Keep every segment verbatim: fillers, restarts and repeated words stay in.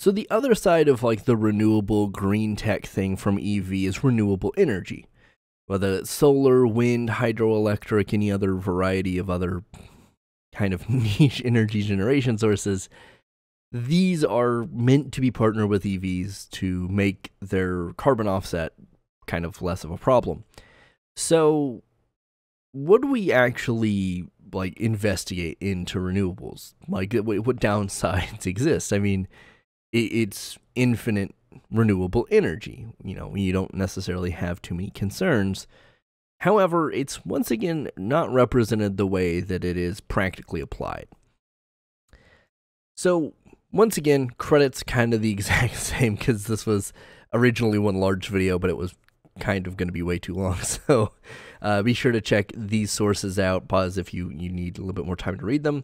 So the other side of like the renewable green tech thing from E V is renewable energy, whether it's solar, wind, hydroelectric, any other variety of other kind of niche energy generation sources. These are meant to be partnered with E Vs to make their carbon offset kind of less of a problem. So would we actually like investigate into renewables? Like what downsides exist? I mean, it's infinite renewable energy. You know, you don't necessarily have too many concerns. However, it's once again not represented the way that it is practically applied. So once again, credit's kind of the exact same because this was originally one large video, but it was kind of going to be way too long. So uh, be sure to check these sources out. Pause if you, you need a little bit more time to read them.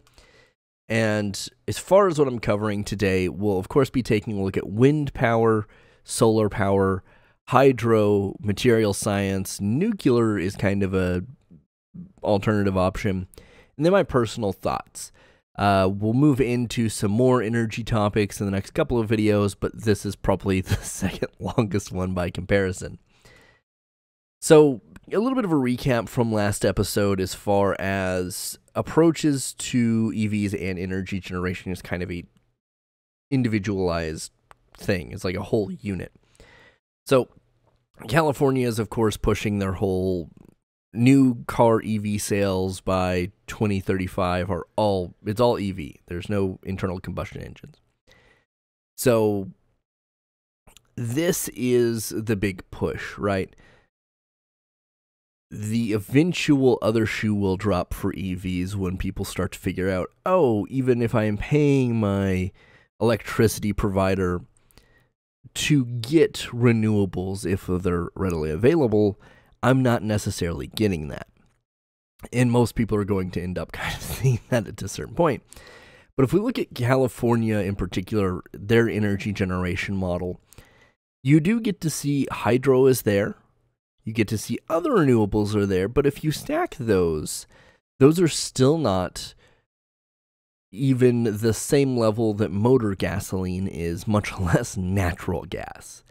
And as far as what I'm covering today, we'll of course be taking a look at wind power, solar power, hydro, material science, nuclear is kind of a alternative option, and then my personal thoughts. Uh, we'll move into some more energy topics in the next couple of videos, but this is probably the second longest one by comparison. So a little bit of a recap from last episode as far as approaches to E Vs and energy generation is kind of a individualized thing. It's like a whole unit. So California is, of course, pushing their whole new car E V sales by twenty thirty-five are all, it's all E V. There's no internal combustion engines. So this is the big push, right? The eventual other shoe will drop for E Vs when people start to figure out, oh, even if I am paying my electricity provider to get renewables, if they're readily available, I'm not necessarily getting that. And most people are going to end up kind of seeing that at a certain point. But if we look at California in particular, their energy generation model, you do get to see hydro is there. You get to see other renewables are there, but if you stack those, those are still not even the same level that motor gasoline is, much less natural gas.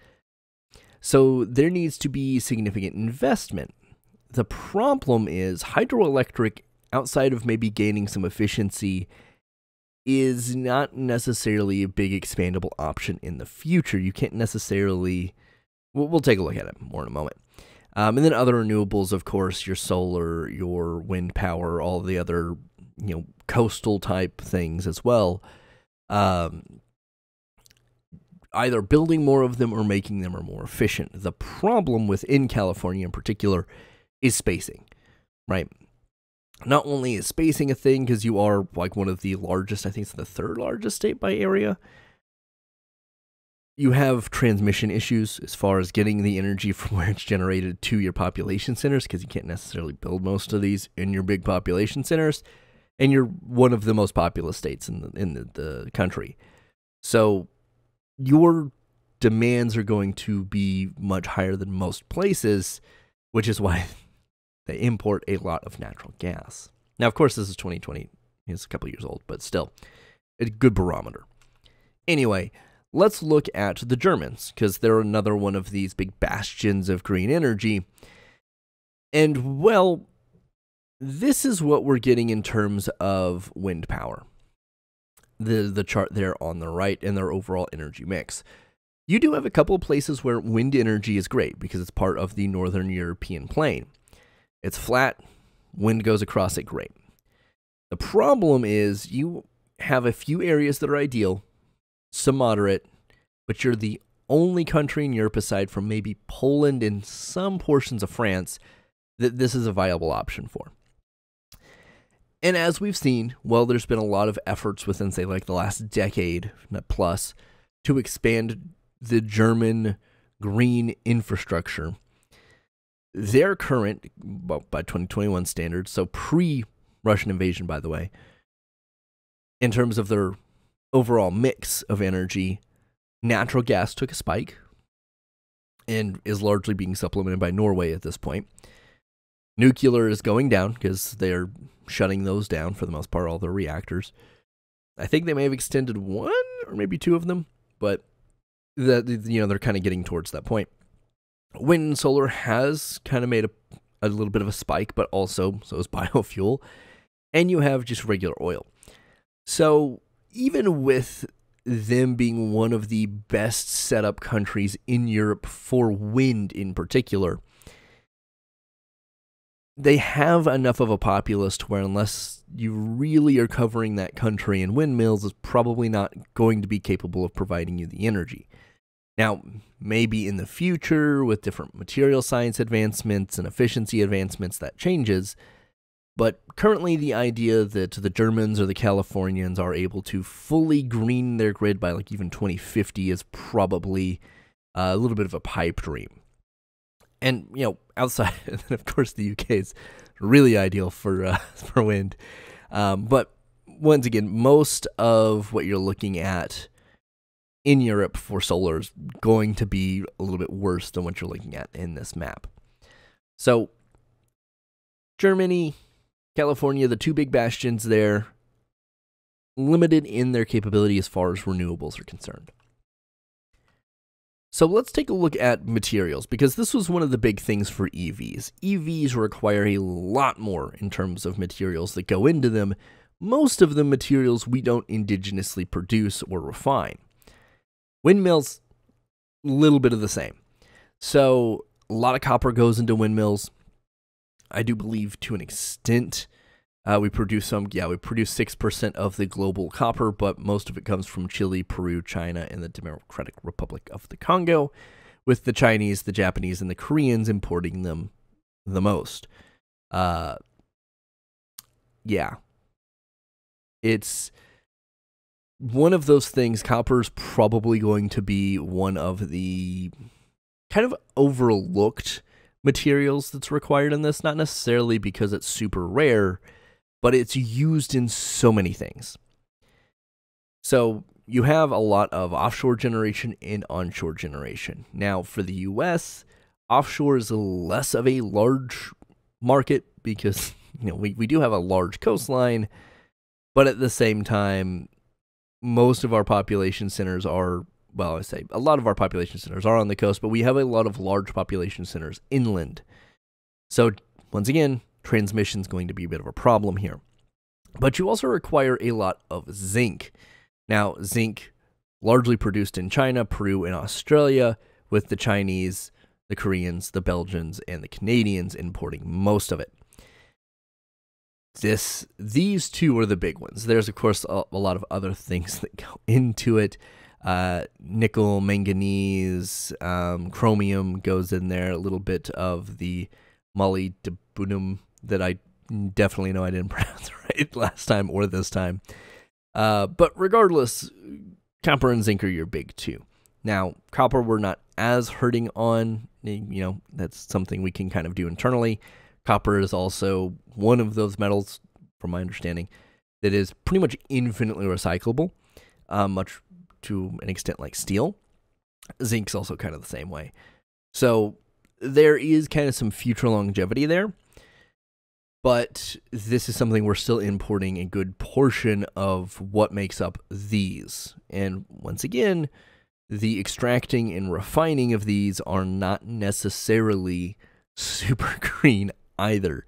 So there needs to be significant investment. The problem is hydroelectric, outside of maybe gaining some efficiency, is not necessarily a big expandable option in the future. You can't necessarily, we'll, we'll take a look at it more in a moment. Um, and then other renewables, of course, your solar, your wind power, all the other, you know, coastal type things as well. Um, either building more of them or making them are more efficient. The problem within California in particular is spacing, right? Not only is spacing a thing because you are like one of the largest, I think it's the third largest state by area. You have transmission issues as far as getting the energy from where it's generated to your population centers, because you can't necessarily build most of these in your big population centers, and you're one of the most populous states in the, in the, the country. So your demands are going to be much higher than most places, which is why they import a lot of natural gas. Now, of course, this is twenty twenty. It's a couple years old, but still a good barometer. Anyway, let's look at the Germans, because they're another one of these big bastions of green energy. And, well, this is what we're getting in terms of wind power. The, the chart there on the right and their overall energy mix. You do have a couple of places where wind energy is great, because it's part of the northern European plain. It's flat, wind goes across it, great. The problem is you have a few areas that are ideal, some moderate, but you're the only country in Europe aside from maybe Poland and some portions of France that this is a viable option for. And as we've seen, well, there's been a lot of efforts within, say, like the last decade plus to expand the German green infrastructure. Their current, well, by twenty twenty-one standards, so pre-Russian invasion, by the way, in terms of their overall mix of energy, natural gas took a spike and is largely being supplemented by Norway at this point. Nuclear is going down because they're shutting those down for the most part, all their reactors. I think they may have extended one or maybe two of them, but that, you know, they're kind of getting towards that point. Wind and solar has kind of made a, a little bit of a spike, but also so is biofuel, and you have just regular oil. So even with them being one of the best set up countries in Europe for wind in particular, they have enough of a populace to where unless you really are covering that country in windmills, is probably not going to be capable of providing you the energy. Now, maybe in the future with different material science advancements and efficiency advancements, that changes. But currently the idea that the Germans or the Californians are able to fully green their grid by like even twenty fifty is probably a little bit of a pipe dream. And, you know, outside, and of course, the U K is really ideal for, uh, for wind. Um, but once again, most of what you're looking at in Europe for solar is going to be a little bit worse than what you're looking at in this map. So Germany, California, the two big bastions there, limited in their capability as far as renewables are concerned. So let's take a look at materials, because this was one of the big things for E Vs. E Vs require a lot more in terms of materials that go into them, most of the materials we don't indigenously produce or refine. Windmills, a little bit of the same. So a lot of copper goes into windmills. I do believe to an extent uh, we produce some, yeah, we produce six percent of the global copper, but most of it comes from Chile, Peru, China, and the Democratic Republic of the Congo, with the Chinese, the Japanese, and the Koreans importing them the most. Uh, yeah. It's one of those things. Copper's probably going to be one of the kind of overlooked materials that's required in this, not necessarily because it's super rare, but it's used in so many things. So you have a lot of offshore generation and onshore generation. Now for the U S, offshore is less of a large market because, you know, we, we do have a large coastline, but at the same time, most of our population centers are, well, I say a lot of our population centers are on the coast, but we have a lot of large population centers inland. So once again, transmission is going to be a bit of a problem here. But you also require a lot of zinc. Now, zinc largely produced in China, Peru, and Australia, with the Chinese, the Koreans, the Belgians, and the Canadians importing most of it. This, these two are the big ones. There's, of course, a, a lot of other things that go into it. Uh, nickel, manganese, um, chromium goes in there, a little bit of the molybdenum that I definitely know I didn't pronounce right last time or this time. Uh, but regardless, copper and zinc are your big two. Now, copper we're not as hurting on, you know, that's something we can kind of do internally. Copper is also one of those metals, from my understanding, that is pretty much infinitely recyclable, uh, much to an extent like steel. Zinc's also kind of the same way. So there is kind of some future longevity there, but this is something we're still importing a good portion of what makes up these. And once again, the extracting and refining of these are not necessarily super green either.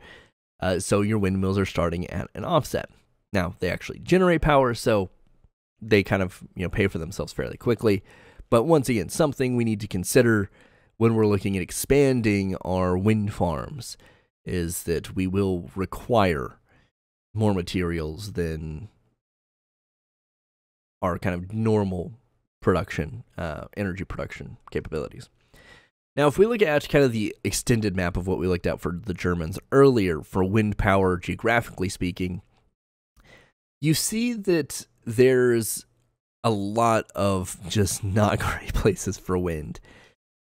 Uh, so your windmills are starting at an offset. Now, they actually generate power, so they kind of, you know, pay for themselves fairly quickly. But once again, something we need to consider when we're looking at expanding our wind farms is that we will require more materials than our kind of normal production, uh, energy production capabilities. Now, if we look at kind of the extended map of what we looked at for the Germans earlier for wind power, geographically speaking, you see that there's a lot of just not great places for wind.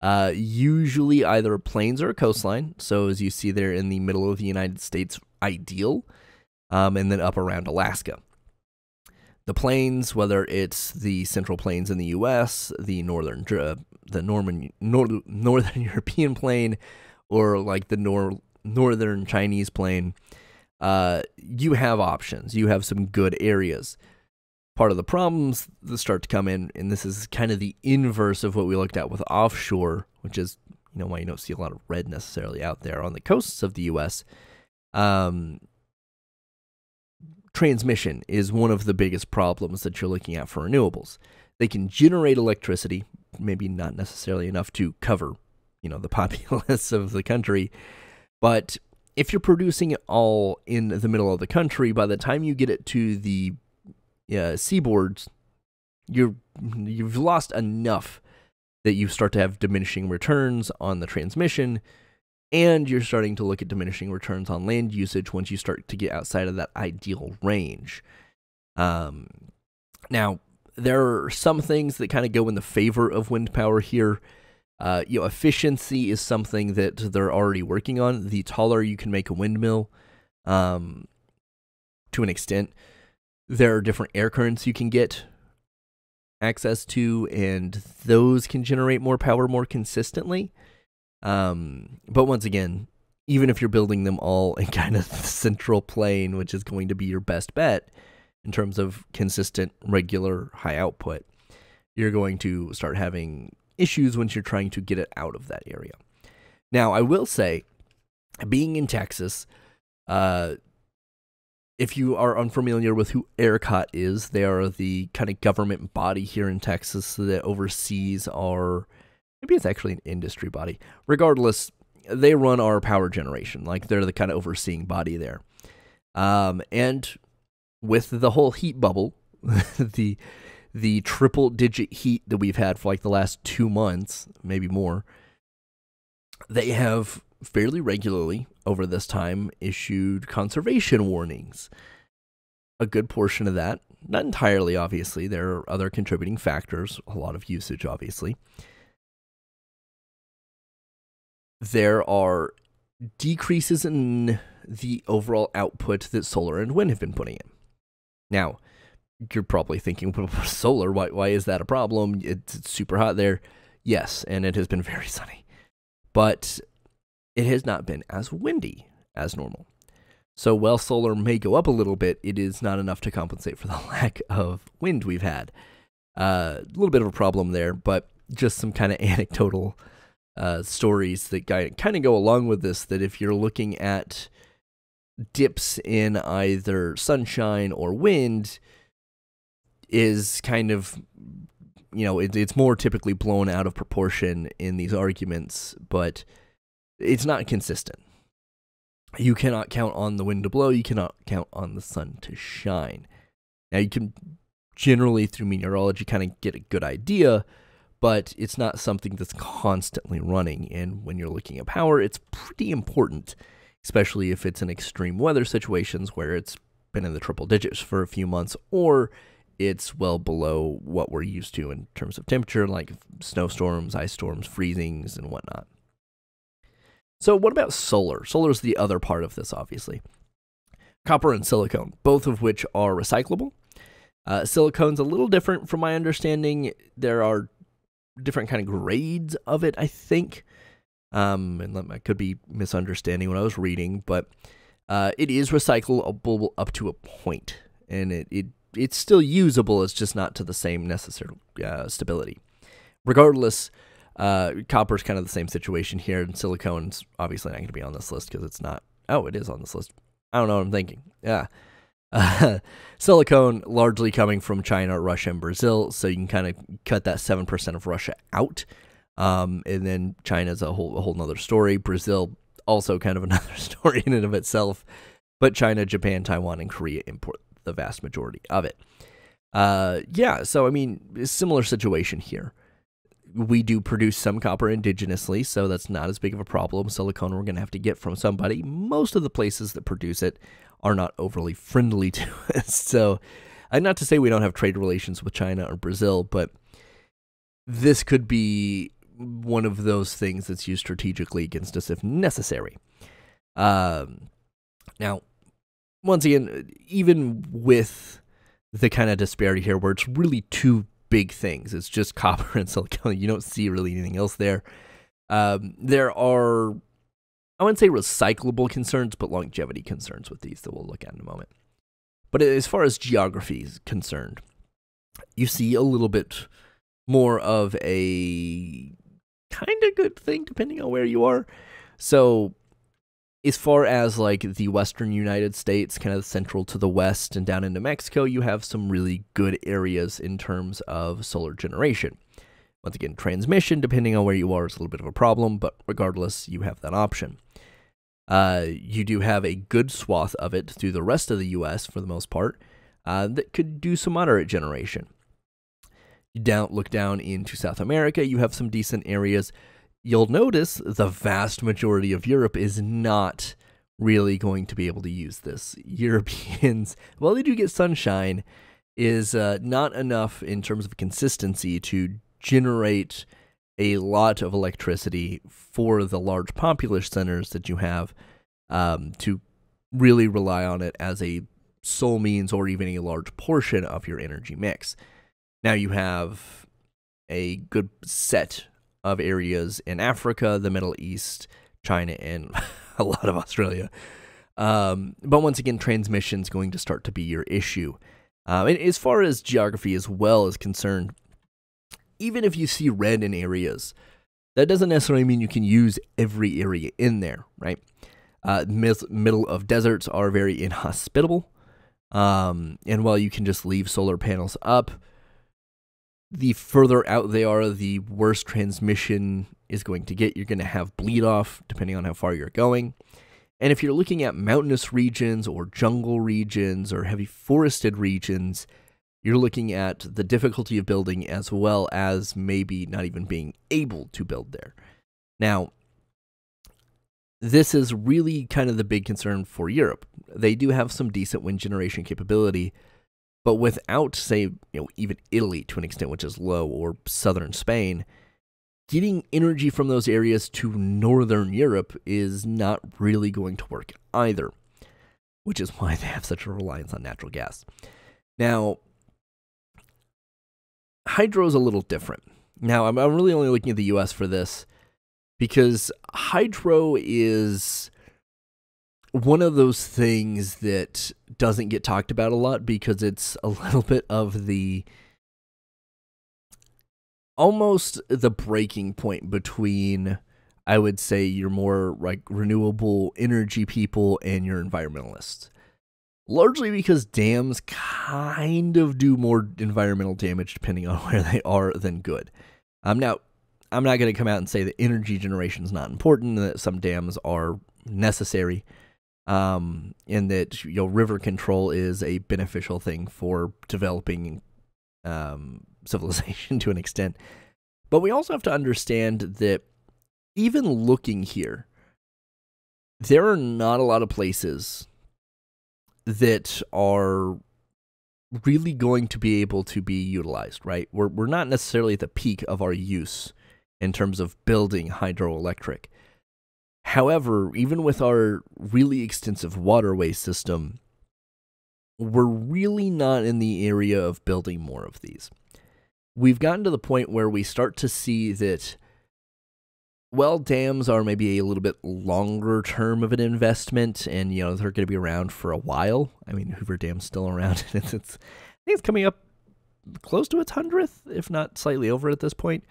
Uh, usually either plains or a coastline. So as you see there in the middle of the United States, ideal, um, and then up around Alaska. The plains, whether it's the Central Plains in the U S, the northern, uh, the Norman, nor northern European plain, or like the nor northern Chinese plain, uh, you have options. You have some good areas. part of the problems that start to come in, and this is kind of the inverse of what we looked at with offshore, which is, you know, why you don't see a lot of red necessarily out there on the coasts of the U S. Um, transmission is one of the biggest problems that you're looking at for renewables. They can generate electricity, maybe not necessarily enough to cover, you know, the populace of the country, but if you're producing it all in the middle of the country, by the time you get it to the uh, seaboards, you're, you've lost enough that you start to have diminishing returns on the transmission, and you're starting to look at diminishing returns on land usage once you start to get outside of that ideal range. Um, now, there are some things that kind of go in the favor of wind power here. Uh, you know, efficiency is something that they're already working on. The taller you can make a windmill, um, to an extent, there are different air currents you can get access to, and those can generate more power more consistently. Um, but once again, even if you're building them all in kind of the central plane, which is going to be your best bet in terms of consistent, regular, high output, you're going to start having issues once you're trying to get it out of that area. Now, I will say, being in Texas, uh, if you are unfamiliar with who ERCOT is, they are the kind of government body here in Texas that oversees our, maybe it's actually an industry body. Regardless, they run our power generation. Like, they're the kind of overseeing body there. Um, and with the whole heat bubble, the the triple digit heat that we've had for like the last two months, maybe more, they have fairly regularly over this time issued conservation warnings. A good portion of that, not entirely obviously, there are other contributing factors, a lot of usage obviously. There are decreases in the overall output that solar and wind have been putting in. Now, you're probably thinking, well, solar, why, why is that a problem? It's, it's super hot there. Yes, and it has been very sunny. But it has not been as windy as normal. So while solar may go up a little bit, it is not enough to compensate for the lack of wind we've had. A uh, little bit of a problem there, but just some kind of anecdotal uh, stories that kind of go along with this, that if you're looking at dips in either sunshine or wind, is kind of, you know, it, it's more typically blown out of proportion in these arguments, but it's not consistent. You cannot count on the wind to blow. You cannot count on the sun to shine. Now, you can generally, through meteorology, kind of get a good idea, but it's not something that's constantly running. And when you're looking at power, it's pretty important, especially if it's in extreme weather situations where it's been in the triple digits for a few months, or it's well below what we're used to in terms of temperature, like snowstorms, ice storms, freezings, and whatnot. So what about solar? Solar is the other part of this, obviously. Copper and silicone, both of which are recyclable. Uh, silicone's a little different from my understanding. There are different kind of grades of it, I think. Um, and I could be misunderstanding what I was reading, but uh, it is recyclable up to a point, and it, it it's still usable, it's just not to the same necessary uh, stability. Regardless, uh, copper's kind of the same situation here, and silicone's obviously not going to be on this list because it's not. Oh, it is on this list. I don't know what I'm thinking. Yeah. Uh, silicone largely coming from China, Russia, and Brazil, so you can kind of cut that seven percent of Russia out. Um, and then China's a whole, a whole nother story. Brazil, also kind of another story in and of itself. But China, Japan, Taiwan, and Korea import the vast majority of it. Uh, yeah, so I mean, similar situation here. We do produce some copper indigenously, so that's not as big of a problem. Silicone we're going to have to get from somebody. Most of the places that produce it are not overly friendly to us. So, and not to say we don't have trade relations with China or Brazil, but this could be one of those things that's used strategically against us if necessary. Um, now, once again, even with the kind of disparity here where it's really two big things, it's just copper and silicone, you don't see really anything else there. Um, there are, I wouldn't say recyclable concerns, but longevity concerns with these that we'll look at in a moment. But as far as geography is concerned, you see a little bit more of a kind of good thing, depending on where you are. So as far as like the western United States, kind of central to the west and down into Mexico, you have some really good areas in terms of solar generation. Once again, transmission, depending on where you are, is a little bit of a problem, but regardless, you have that option. Uh, you do have a good swath of it through the rest of the U S for the most part uh, that could do some moderate generation. You down, look down into South America, you have some decent areas. You'll notice the vast majority of Europe is not really going to be able to use this. Europeans, while they do get sunshine, is uh, not enough in terms of consistency to generate a lot of electricity for the large populous centers that you have um, to really rely on it as a sole means or even a large portion of your energy mix. Now you have a good set of areas in Africa, the Middle East, China, and a lot of Australia. Um, but once again, transmission's going to start to be your issue. Um, and as far as geography as well is concerned, even if you see red in areas, that doesn't necessarily mean you can use every area in there, right? Uh, middle of deserts are very inhospitable. Um, and while you can just leave solar panels up, the further out they are, the worse transmission is going to get. You're going to have bleed off depending on how far you're going. And if you're looking at mountainous regions or jungle regions or heavy forested regions, you're looking at the difficulty of building as well as maybe not even being able to build there. Now, this is really kind of the big concern for Europe. They do have some decent wind generation capability, but without, say, you know, even Italy to an extent, which is low, or southern Spain, getting energy from those areas to northern Europe is not really going to work either, which is why they have such a reliance on natural gas. Now, hydro is a little different. Now, I'm, I'm really only looking at the U S for this because hydro is one of those things that doesn't get talked about a lot because it's a little bit of the almost the breaking point between, I would say, your more like renewable energy people and your environmentalists. Largely because dams kind of do more environmental damage depending on where they are than good. Um, now, I'm not going to come out and say that energy generation is not important, and that some dams are necessary. Um, and that, you know, river control is a beneficial thing for developing um, civilization to an extent. But we also have to understand that even looking here, there are not a lot of places that are really going to be able to be utilized, right? We're, we're not necessarily at the peak of our use in terms of building hydroelectric. However, even with our really extensive waterway system, we're really not in the area of building more of these. We've gotten to the point where we start to see that, well, dams are maybe a little bit longer term of an investment, and, you know, they're going to be around for a while. I mean, Hoover Dam's still around, and it's, it's, I think it's coming up close to its hundredth, if not slightly over at this point.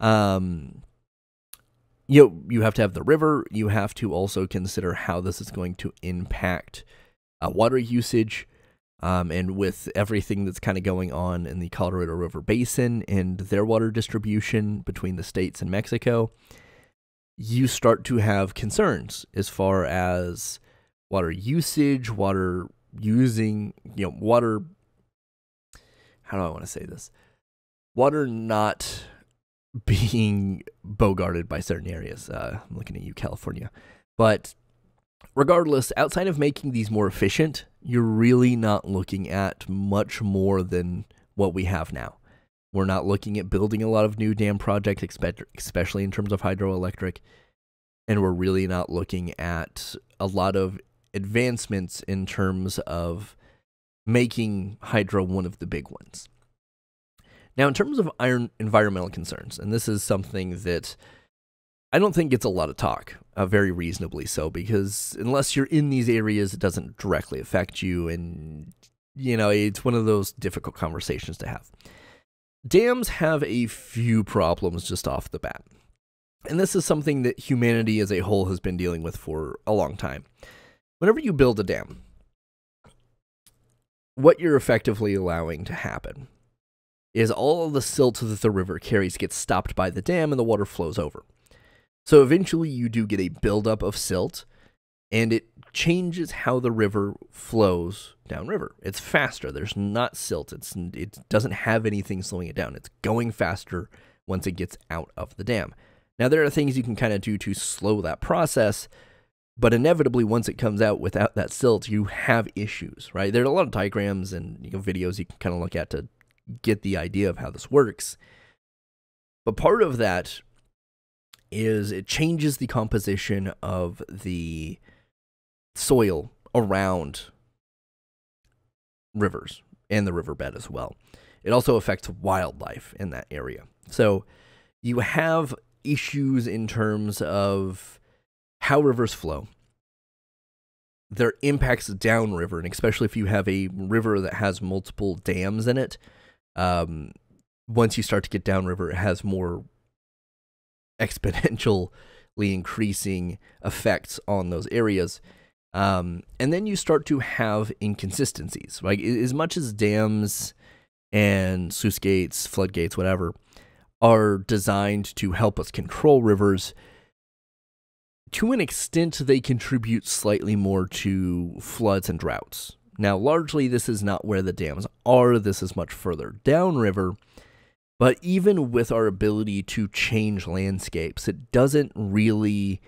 Um, you know, you have to have the river. You have to also consider how this is going to impact uh, water usage, um, and with everything that's kind of going on in the Colorado River Basin and their water distribution between the states and Mexico, you start to have concerns as far as water usage, water using, you know, water, how do I want to say this? Water not being bogarted by certain areas. Uh, I'm looking at you, California. But regardless, outside of making these more efficient, you're really not looking at much more than what we have now. We're not looking at building a lot of new dam projects, especially in terms of hydroelectric. And we're really not looking at a lot of advancements in terms of making hydro one of the big ones. Now, in terms of iron environmental concerns, and this is something that I don't think gets a lot of talk, uh, very reasonably so, because unless you're in these areas, it doesn't directly affect you, and you know, it's one of those difficult conversations to have. Dams have a few problems just off the bat. And this is something that humanity as a whole has been dealing with for a long time. Whenever you build a dam, what you're effectively allowing to happen is all of the silt that the river carries gets stopped by the dam and the water flows over. So eventually you do get a buildup of silt, and it changes how the river flows downriver. It's faster. There's not silt. It's, it doesn't have anything slowing it down. It's going faster once it gets out of the dam. Now, there are things you can kind of do to slow that process, but inevitably, once it comes out without that silt, you have issues, right? There are a lot of diagrams and you know, videos you can kind of look at to get the idea of how this works. But part of that is it changes the composition of the soil around rivers and the riverbed as well. It also affects wildlife in that area. So you have issues in terms of how rivers flow, their impacts downriver, and especially if you have a river that has multiple dams in it, um, once you start to get downriver, it has more exponentially increasing effects on those areas. Um, and then you start to have inconsistencies. Like, as much as dams and sluice gates, floodgates, whatever, are designed to help us control rivers, to an extent, they contribute slightly more to floods and droughts. Now, largely, this is not where the dams are. This is much further downriver. But even with our ability to change landscapes, it doesn't really...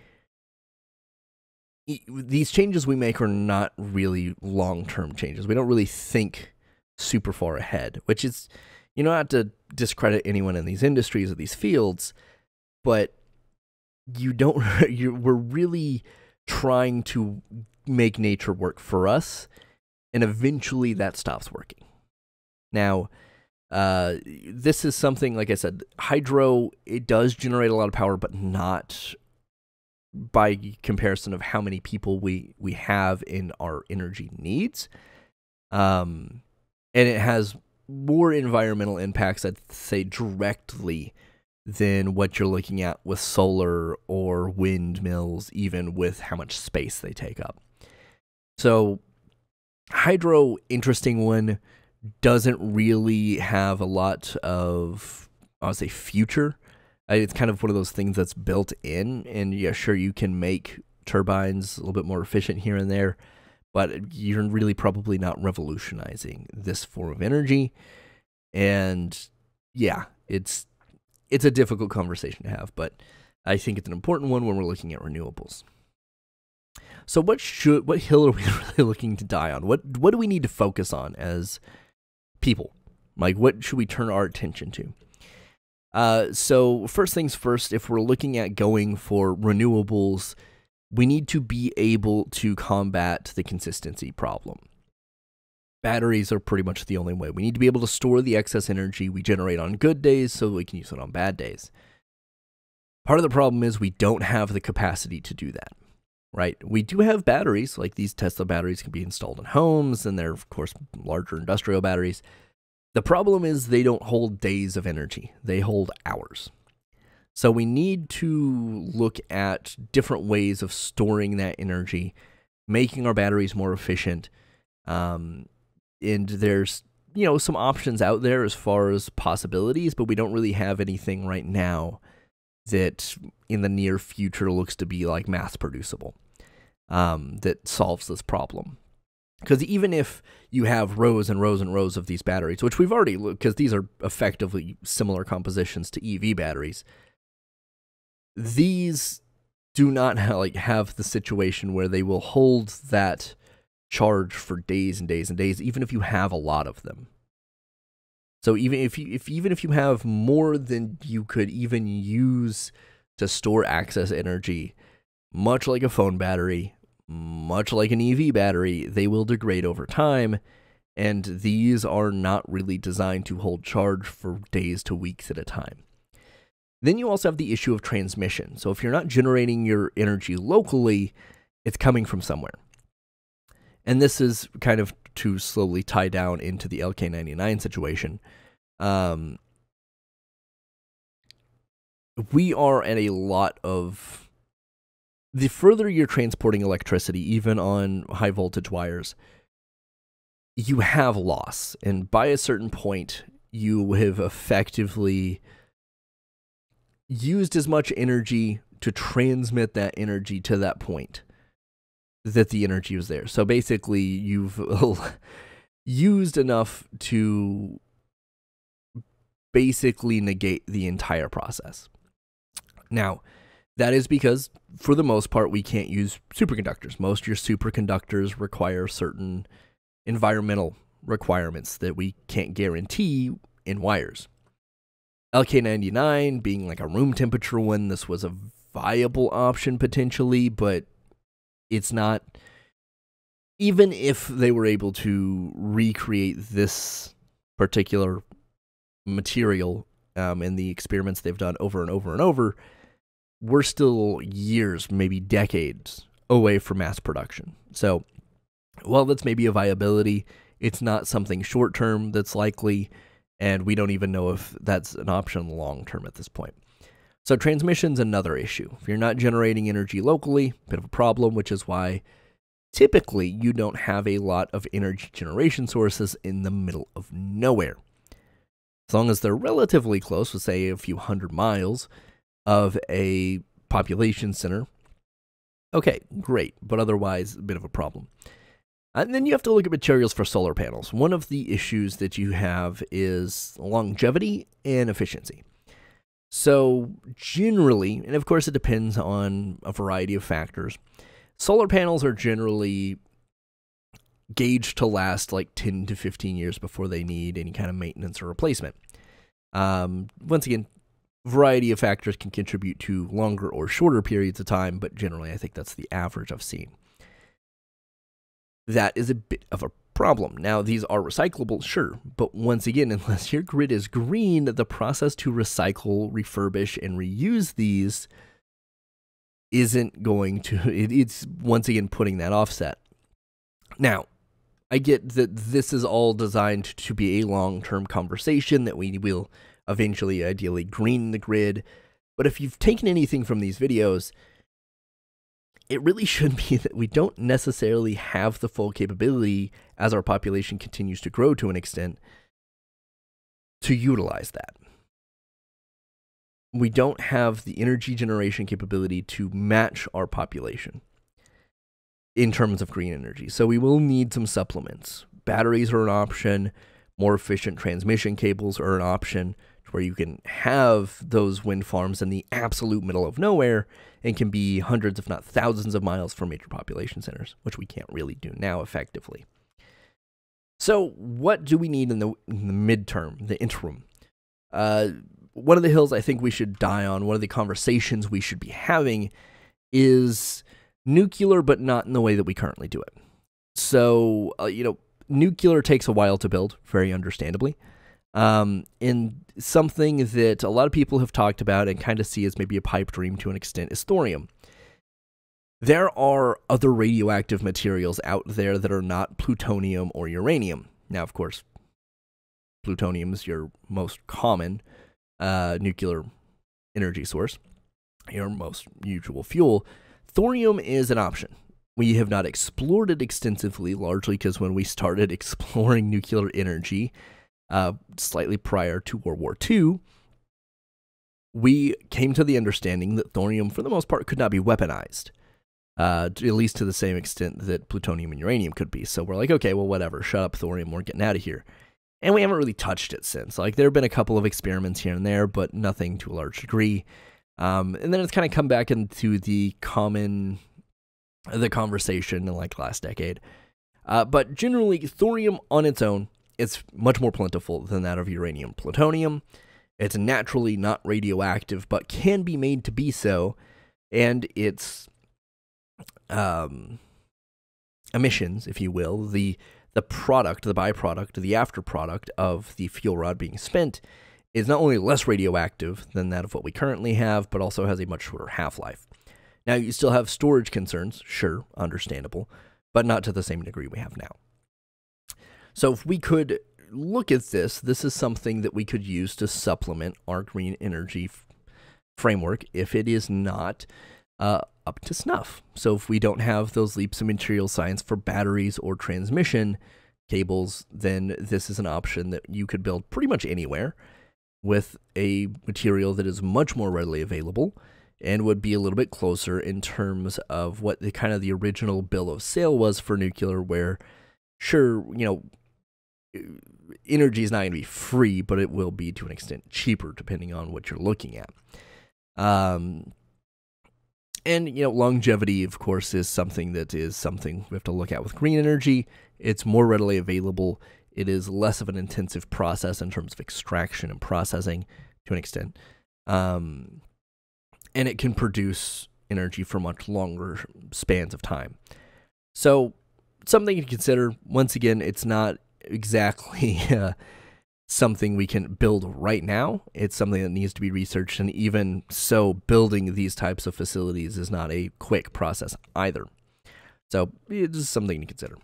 These changes we make are not really long-term changes. We don't really think super far ahead, which is, you know, not to discredit anyone in these industries or these fields, but you don't, you, we're really trying to make nature work for us, and eventually that stops working. Now, uh, this is something, like I said, hydro, it does generate a lot of power, but not by comparison of how many people we, we have in our energy needs. Um, and it has more environmental impacts, I'd say, directly than what you're looking at with solar or windmills, even with how much space they take up. So hydro, interesting one, doesn't really have a lot of, I would say, future. It's kind of one of those things that's built in, and yeah, sure, you can make turbines a little bit more efficient here and there, but you're really probably not revolutionizing this form of energy. And yeah, it's It's a difficult conversation to have, but I think it's an important one when we're looking at renewables. So what should, what hill are we really looking to die on? What, what do we need to focus on as people? Like, what should we turn our attention to? Uh, so first things first, if we're looking at going for renewables, we need to be able to combat the consistency problem. Batteries are pretty much the only way. We need to be able to store the excess energy we generate on good days so we can use it on bad days. Part of the problem is we don't have the capacity to do that, right? We do have batteries, like these Tesla batteries can be installed in homes, and they're, of course, larger industrial batteries. The problem is they don't hold days of energy. They hold hours. So we need to look at different ways of storing that energy, making our batteries more efficient, um, and there's, you know, some options out there as far as possibilities, but we don't really have anything right now that in the near future looks to be like mass producible, um, that solves this problem. Because even if you have rows and rows and rows of these batteries, which we've already looked, because these are effectively similar compositions to E V batteries, these do not like have the situation where they will hold that charge for days and days and days, even if you have a lot of them. So even if you if even if you have more than you could even use to store excess energy, much like a phone battery, much like an E V battery, they will degrade over time, and these are not really designed to hold charge for days to weeks at a time. Then you also have the issue of transmission. So if you're not generating your energy locally, it's coming from somewhere. And this is kind of to slowly tie down into the L K ninety-nine situation. Um, we are at a lot of... The further you're transporting electricity, even on high voltage wires, you have loss. And by a certain point, you have effectively used as much energy to transmit that energy to that point that the energy was there. So basically, you've used enough to basically negate the entire process. Now, that is because, for the most part, we can't use superconductors. Most of your superconductors require certain environmental requirements that we can't guarantee in wires. L K ninety-nine being like a room temperature one, this was a viable option potentially, but it's not. Even if they were able to recreate this particular material um, in the experiments they've done over and over and over, we're still years, maybe decades away from mass production. So while that's maybe a viability, it's not something short-term that's likely, and we don't even know if that's an option long-term at this point. So transmission's another issue. If you're not generating energy locally, bit of a problem, which is why typically you don't have a lot of energy generation sources in the middle of nowhere. As long as they're relatively close, let's say a few hundred miles of a population center, okay, great, but otherwise a bit of a problem. And then you have to look at materials for solar panels. One of the issues that you have is longevity and efficiency. So generally, and of course it depends on a variety of factors, solar panels are generally gauged to last like ten to fifteen years before they need any kind of maintenance or replacement. Um, once again, variety of factors can contribute to longer or shorter periods of time, but generally I think that's the average I've seen. That is a bit of a problem. Now, these are recyclable, sure, but once again, unless your grid is green, the process to recycle, refurbish, and reuse these isn't going to, it, it's once again putting that offset. Now, I get that this is all designed to be a long-term conversation, that we will eventually, ideally, green the grid. But if you've taken anything from these videos, it really should be that we don't necessarily have the full capability, as our population continues to grow to an extent, to utilize that. We don't have the energy generation capability to match our population in terms of green energy. So we will need some supplements. Batteries are an option. More efficient transmission cables are an option, where you can have those wind farms in the absolute middle of nowhere and can be hundreds, if not thousands of miles from major population centers, which we can't really do now effectively. So what do we need in the, in the midterm, the interim? Uh, one of the hills I think we should die on, one of the conversations we should be having, is nuclear, but not in the way that we currently do it. So, uh, you know, nuclear takes a while to build, very understandably. Um, and something that a lot of people have talked about and kind of see as maybe a pipe dream to an extent is thorium. There are other radioactive materials out there that are not plutonium or uranium. Now, of course, plutonium is your most common uh, nuclear energy source, your most usual fuel. Thorium is an option. We have not explored it extensively, largely because when we started exploring nuclear energy, Uh, slightly prior to World War Two, we came to the understanding that thorium, for the most part, could not be weaponized, uh, at least to the same extent that plutonium and uranium could be. So we're like, okay, well, whatever, shut up, thorium, we're getting out of here. And we haven't really touched it since. Like, there have been a couple of experiments here and there, but nothing to a large degree. Um, and then it's kind of come back into the common, the conversation in like last decade. Uh, but generally, thorium on its own, it's much more plentiful than that of uranium. Plutonium, it's naturally not radioactive, but can be made to be so, and its um, emissions, if you will, the, the product, the byproduct, the afterproduct of the fuel rod being spent is not only less radioactive than that of what we currently have, but also has a much shorter half-life. Now, you still have storage concerns, sure, understandable, but not to the same degree we have now. So if we could look at this, this is something that we could use to supplement our green energy framework if it is not uh, up to snuff. So if we don't have those leaps in material science for batteries or transmission cables, then this is an option that you could build pretty much anywhere with a material that is much more readily available and would be a little bit closer in terms of what the kind of the original bill of sale was for nuclear, where sure, you know, energy is not going to be free, but it will be to an extent cheaper depending on what you're looking at. Um, and, you know, longevity, of course, is something that is something we have to look at with green energy. It's more readily available. It is less of an intensive process in terms of extraction and processing to an extent. Um, and it can produce energy for much longer spans of time. So something to consider. Once again, it's not exactly uh, something we can build right now. It's something that needs to be researched. And even so, building these types of facilities is not a quick process either. So it's just something to consider.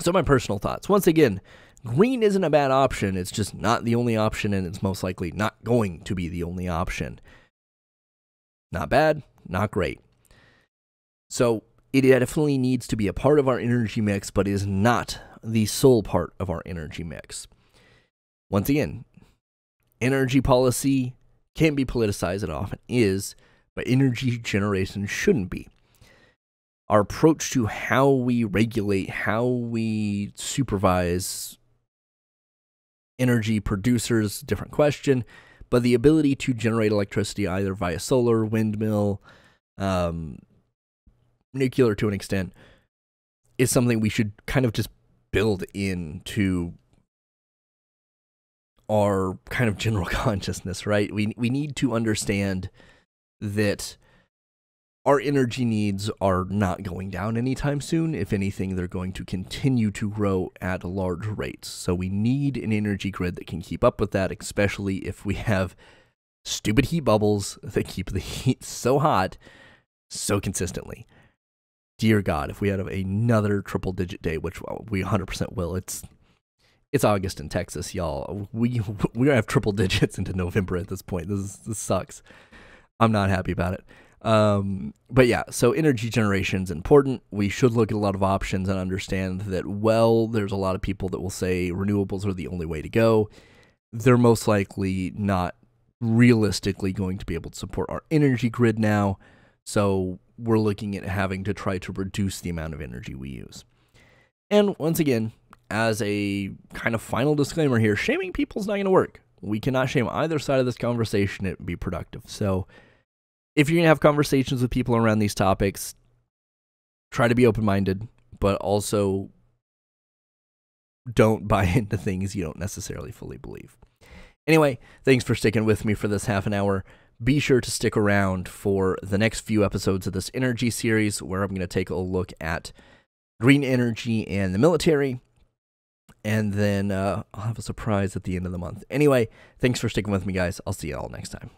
So my personal thoughts. Once again, green isn't a bad option. It's just not the only option, and it's most likely not going to be the only option. Not bad, not great. So it definitely needs to be a part of our energy mix, but is not the sole part of our energy mix. Once again, energy policy can be politicized, it often is, but energy generation shouldn't be. Our approach to how we regulate, how we supervise energy producers, different question, but the ability to generate electricity either via solar, windmill, um, nuclear to an extent, is something we should kind of just build into our kind of general consciousness, right? We, we need to understand that our energy needs are not going down anytime soon. If anything, they're going to continue to grow at large rates. So we need an energy grid that can keep up with that, especially if we have stupid heat bubbles that keep the heat so hot so consistently. Dear God, if we had another triple-digit day, which we one hundred percent will, it's it's August in Texas, y'all. We we have triple digits into November at this point. This is, this sucks. I'm not happy about it. Um, but yeah, so energy generation is important. We should look at a lot of options and understand that, well, there's a lot of people that will say renewables are the only way to go. They're most likely not realistically going to be able to support our energy grid now. So we're looking at having to try to reduce the amount of energy we use. And once again, as a kind of final disclaimer here, shaming people is not going to work. We cannot shame either side of this conversation. It would be productive. So if you're going to have conversations with people around these topics, try to be open-minded, but also don't buy into things you don't necessarily fully believe. Anyway, thanks for sticking with me for this half an hour. Be sure to stick around for the next few episodes of this energy series, where I'm going to take a look at green energy and the military. And then uh, I'll have a surprise at the end of the month. Anyway, thanks for sticking with me, guys. I'll see you all next time.